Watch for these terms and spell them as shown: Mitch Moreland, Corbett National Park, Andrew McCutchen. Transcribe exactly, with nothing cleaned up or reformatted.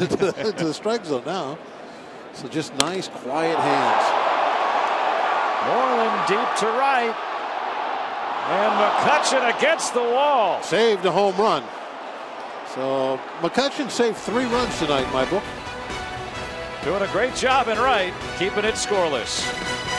into the, into the strike zone now. So just nice, quiet hands. Moreland deep to right. And McCutchen against the wall. Saved a home run. So McCutchen saved three runs tonight, my book. Doing a great job in right, keeping it scoreless.